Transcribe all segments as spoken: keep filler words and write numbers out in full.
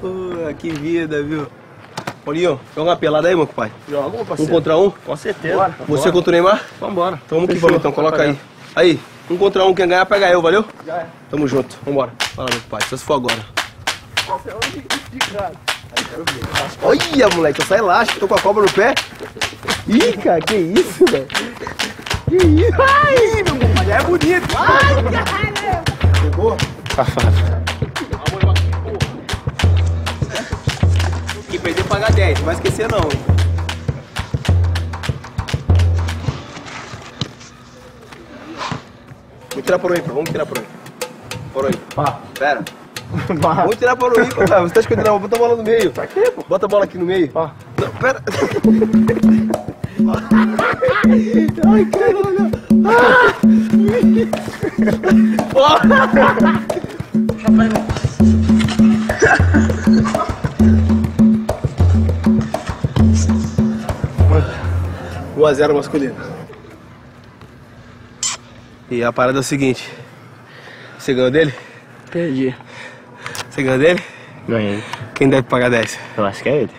Pô, que vida, viu? Paulinho, joga uma pelada aí, meu pai. Joga, parceiro. Um contra um? Com certeza. Bora, você bora. Contra o Neymar? Vambora. Então vamos que vamos, então. Coloca aí. Aí, um contra um. Quem ganhar, pega eu, valeu? Já é. Tamo junto. Vambora. Fala, meu pai. Só se for agora. Nossa, é onde de cara. Olha, moleque. Eu só elástico. Tô com a cobra no pé. Ih, cara. Que isso, velho. Que isso. Ai, meu compadre. É bonito. Ai, caralho. Pegou? Safado. Perder pagar dez, não vai esquecer não. Vou tirar por aí, vamos tirar por aí. Por aí. Pá. Pera. Pá. Vamos tirar por aí, cara. Você tá escondendo a bola, bota a bola no meio. Tá aqui, pô. Bota a bola aqui no meio. Pá. Não, pera. Ai, caralho. Ah. Rapaz, não passa. um a zero masculino. E a parada é o seguinte. Você ganhou dele? Perdi. Você ganhou dele? Ganhei. Quem deve pagar dez? Eu acho que é ele.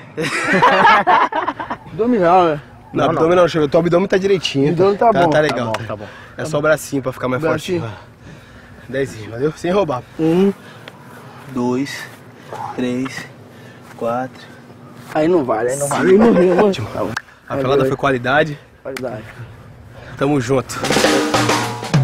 Abdominal, né? Não, não, abdômen não, chega. Teu abdômen tá direitinho. O abdômen tá, tá bom. Tá legal. Tá bom, tá bom. É só o bracinho pra ficar mais bracinho. Forte. Dezinho, valeu? Sem roubar. Um, dois, três, quatro. Aí não vale, aí não vale. Aí não vale. A pelada foi qualidade. Qualidade. Tamo junto.